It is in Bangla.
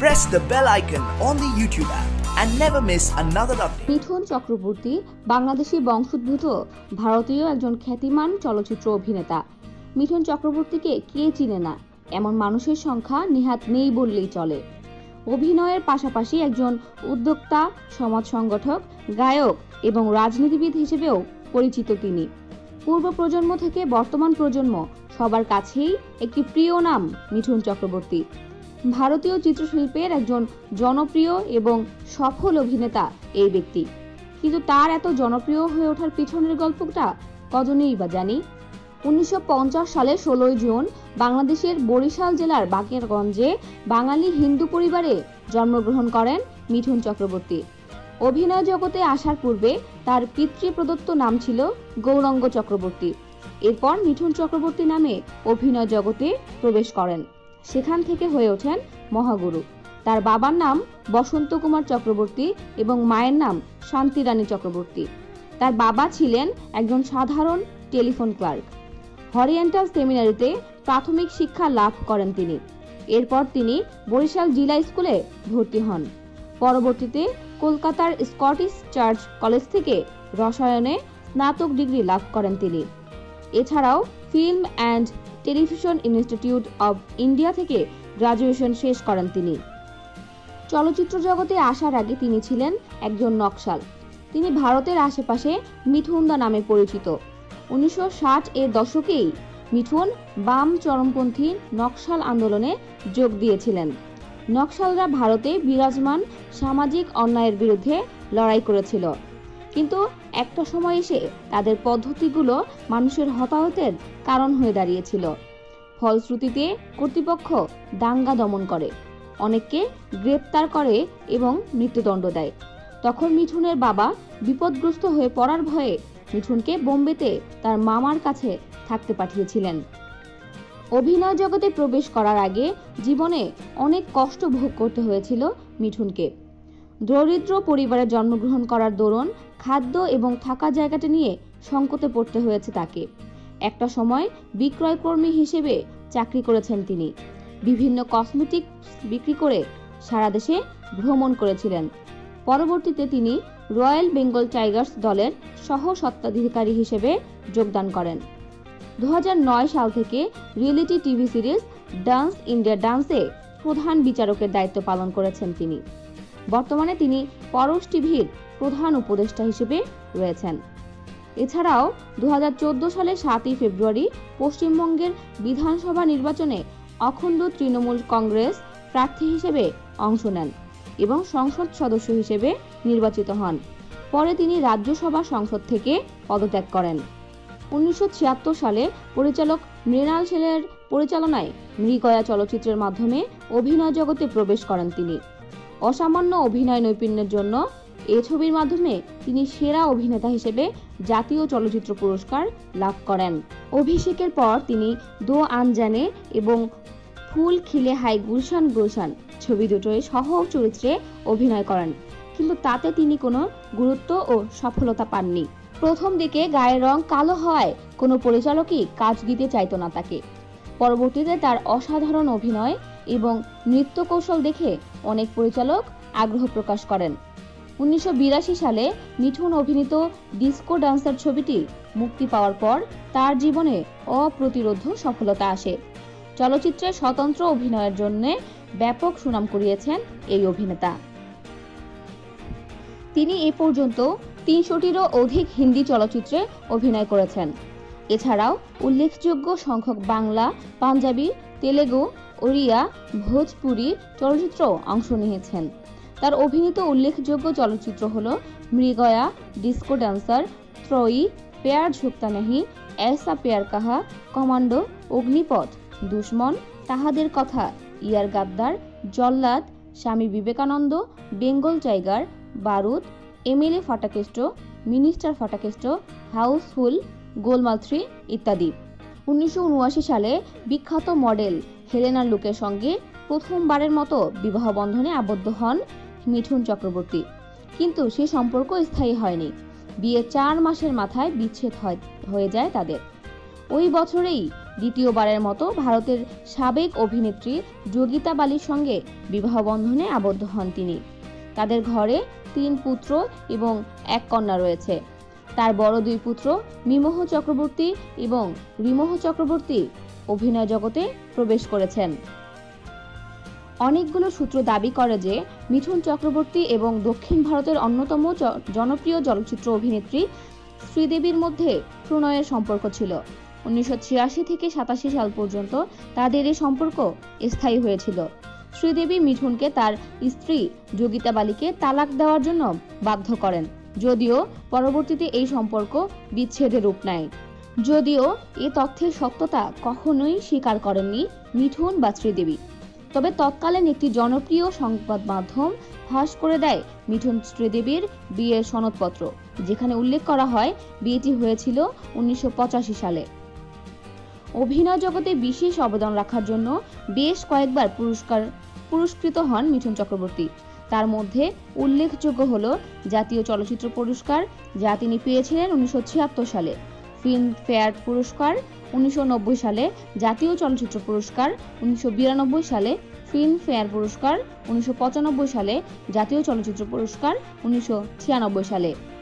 Press the bell icon on the YouTube app and never miss another update. Mithun Chakraborty Bangladeshi বংশোদ্ভূত ভারতীয় একজন খ্যাতিমান চলচ্চিত্র অভিনেতা। মিঠুন চক্রবর্তীকে কে চিনে না, এমন মানুষের সংখ্যা নিহাত নেই বললেই চলে। অভিনয়ের পাশাপাশি একজন উদ্যোক্তা, সমাজ সংগঠক, গায়ক এবং রাজনীতিবিদ হিসেবেও পরিচিত তিনি। পূর্ব প্রজন্ম থেকে বর্তমান প্রজন্ম সবার কাছেই একটি প্রিয় নাম মিঠুন চক্রবর্তী। ভারতীয় চিত্রশিল্পের একজন জনপ্রিয় এবং সফল অভিনেতা এই ব্যক্তি। কিন্তু তার এত জনপ্রিয় হয়ে ওঠার পিছনের গল্পটা কজনেই বা জানি। ১৯৫০ সালে ১৬ জুন বাংলাদেশের বরিশাল জেলার বাকেরগঞ্জে বাঙালি হিন্দু পরিবারে জন্মগ্রহণ করেন মিঠুন চক্রবর্তী। অভিনয় জগতে আসার পূর্বে তার পিতৃপ্রদত্ত নাম ছিল গৌরাঙ্গ চক্রবর্তী। এরপর মিঠুন চক্রবর্তী নামে অভিনয় জগতে প্রবেশ করেন, সেখান থেকে হয়ে ওঠেন মহাগুরু। তার বাবার নাম বসন্তকুমার চক্রবর্তী এবং মায়ের নাম শান্তি রানী চক্রবর্তী। তার বাবা ছিলেন একজন সাধারণ টেলিফোন ক্লার্ক। হরিয়েন্টাল সেমিনারিতে প্রাথমিক শিক্ষা লাভ করেন তিনি। এরপর তিনি বরিশাল জিলা স্কুলে ভর্তি হন। পরবর্তীতে কলকাতার স্কটিশ চার্চ কলেজ থেকে রসায়নে স্নাতক ডিগ্রি লাভ করেন তিনি। এছাড়াও film and television institute of India থেকে গ্রাজুয়েশন শেষ করেন তিনি। চলচ্চিত্র জগতে আসার আগে তিনি ছিলেন একজন নকশাল। তিনি ভারতের আশেপাশে মিঠুনদা নামে পরিচিত। ১৯৬০-এর দশকেই মিঠুন বাম চরমপন্থী নকশাল আন্দোলনে যোগ দিয়েছিলেন। নকশালরা ভারতে বিরাজমান সামাজিক অন্যায়ের বিরুদ্ধে লড়াই করেছিল, কিন্তু একটা সময় এসে তাদের পদ্ধতিগুলো মানুষের হতাহতের কারণ হয়ে দাঁড়িয়েছিল। ফলশ্রুতিতে কর্তৃপক্ষ দাঙ্গা দমন করে, অনেককে গ্রেপ্তার করে এবং মৃত্যুদণ্ড দেয়। তখন মিঠুনের বাবা বিপদগ্রস্ত হয়ে পড়ার ভয়ে মিঠুনকে বোম্বেতে তার মামার কাছে থাকতে পাঠিয়েছিলেন। অভিনয় জগতে প্রবেশ করার আগে জীবনে অনেক কষ্ট ভোগ করতে হয়েছিল মিঠুনকে। দরিদ্র পরিবারে জন্মগ্রহণ করার দরুন খাদ্য এবং থাকা জায়গাটা নিয়ে সংকটে পড়তে হয়েছে তাকে। একটা সময় বিক্রয়কর্মী হিসেবে চাকরি করেছেন তিনি। বিভিন্ন কসমেটিক্স বিক্রি করে সারা দেশে ভ্রমণ করেছিলেন। পরবর্তীতে তিনি রয়েল বেঙ্গল টাইগার্স দলের সহ সত্ত্বাধিকারী হিসেবে যোগদান করেন। ২০০৯ সাল থেকে reality TV series dance India ডান্সে প্রধান বিচারকের দায়িত্ব পালন করেছেন তিনি। বর্তমানে তিনি পরশ টিভির প্রধান উপদেষ্টা হিসেবে রয়েছেন। এছাড়াও ২০১৪ সালে ৭ই ফেব্রুয়ারি পশ্চিমবঙ্গের বিধানসভা নির্বাচনে অখণ্ড তৃণমূল কংগ্রেস প্রার্থী হিসেবে অংশ নেন এবং সংসদ সদস্য হিসেবে নির্বাচিত হন। পরে তিনি রাজ্যসভা সংসদ থেকে পদত্যাগ করেন। ১৯৭৬ সালে পরিচালক মৃণাল সেনের পরিচালনায় মৃগয়া চলচ্চিত্রের মাধ্যমে অভিনয় জগতে প্রবেশ করেন তিনি। অসামান্য অভিনয় নৈপুণ্যের জন্য এই ছবির মাধ্যমে তিনি সেরা অভিনেতা হিসেবে জাতীয় চলচ্চিত্র পুরস্কার লাভ করেন। অভিষেকের পর তিনি দো আনজানে এবং ফুল খিলে হাই গুলশান গুলশান ছবি দুটোয় সহ চরিত্রে অভিনয় করেন, কিন্তু তাতে তিনি কোনো গুরুত্ব ও সফলতা পাননি। প্রথম দিকে গায়ের রং কালো হওয়ায় কোনো পরিচালকই কাজ দিতে চাইতো না তাকে। পরবর্তীতে তার অসাধারণ অভিনয় এবং নৃত্য কৌশল দেখে অনেক পরিচালক আগ্রহ প্রকাশ করেন। ১৯৮২ সালে মিঠুন অভিনীত ডিস্কো ডান্সার ছবিটি মুক্তি পাওয়ার পর তার জীবনে অপ্রতিরোধ্য সফলতা আসে। চলচ্চিত্রে স্বতন্ত্র অভিনয়ের জন্য ব্যাপক সুনাম কুড়িয়েছেন এই অভিনেতা। তিনি এ পর্যন্ত ৩০০-টিরও অধিক হিন্দি চলচ্চিত্রে অভিনয় করেছেন। এছাড়াও উল্লেখযোগ্য সংখ্যক বাংলা, পাঞ্জাবি, তেলেগু, ওড়িয়া, ভোজপুরি চলচ্চিত্র অংশ নিয়েছেন। তার অভিনীত উল্লেখযোগ্য চলচ্চিত্র হল মৃগয়া, ডিস্কো ডান্সার, ত্রয়ী, প্যার ঝুকতা নাহি, ऐसा प्यार कहा, कमांडो, अग्निपथ, दुश्मन, তাহাদের কথা, ইয়ার Gaddar, Jallad, Swami Vivekananda, Bengal tiger, Barud, MLA Fatakeshto, minister Fatakeshto, Housefull, Golmaal 3 ইত্যাদি। ১৯৭৯ সালে বিখ্যাত মডেল হেলেনা লুকের সঙ্গে প্রথমবারের মতো বিবাহ বন্ধনে আবদ্ধ হন মিঠুন চক্রবর্তী, কিন্তু সে সম্পর্ক স্থায়ী হয়নি। বিয়ে ৪ মাসের মাথায় বিচ্ছেদ হয়ে যায় তাদের। ওই বছরেই দ্বিতীয়বারের মতো ভারতের সাবেক অভিনেত্রী যোগিতা বালির সঙ্গে বিবাহ বন্ধনে আবদ্ধ হন তিনি। তাদের ঘরে 3 পুত্র এবং 1 কন্যা রয়েছে। তার বড় 2 পুত্র मीमोह চক্রবর্তী এবং রিমোহ চক্রবর্তী অভিনয় জগতে প্রবেশ করেছেন। অনেকগুলো সূত্র দাবি করে যে মিঠুন চক্রবর্তী এবং দক্ষিণ ভারতের অন্যতম জনপ্রিয় চলচ্চিত্র অভিনেত্রী শ্রীদেবীর মধ্যে প্রণয়ের সম্পর্ক ছিল। 1986 থেকে 87 সাল পর্যন্ত তাদের এই সম্পর্ক স্থায়ী হয়েছিল। শ্রীদেবী মিঠুনকে তার স্ত্রী যোগিতা বালিকে তালাক দেওয়ার জন্য বাধ্য করেন, যদিও পরবর্তীতে এই সম্পর্ক বিচ্ছেদের রূপ নেয়। যদিও এই তথ্যের সত্যতা কখনোই স্বীকার করেননি মিঠুন বা শ্রীদেবী। তবে তৎকালীন একটি জনপ্রিয় সংবাদ মাধ্যম ফাঁস করে দেয় মিঠুন শ্রীদেবীর বিয়ের সনদপত্র, যেখানে উল্লেখ করা হয় বিয়েটি হয়েছিল 1985 সালে। অভিনয় জগতে বিশেষ অবদান রাখার জন্য বেশ কয়েকবার পুরস্কৃত হন মিঠুন চক্রবর্তী। তার মধ্যে উল্লেখযোগ্য হলো জাতীয় চলচ্চিত্র পুরস্কার, যা তিনি পেয়েছিলেন 1976 সালে, ফিল্মফেয়ার পুরস্কার 1990 সালে, জাতীয় চলচ্চিত্র পুরস্কার 1992 সালে, ফিল্মফেয়ার পুরস্কার 1995 সালে, জাতীয় চলচ্চিত্র পুরস্কার 1996 সালে।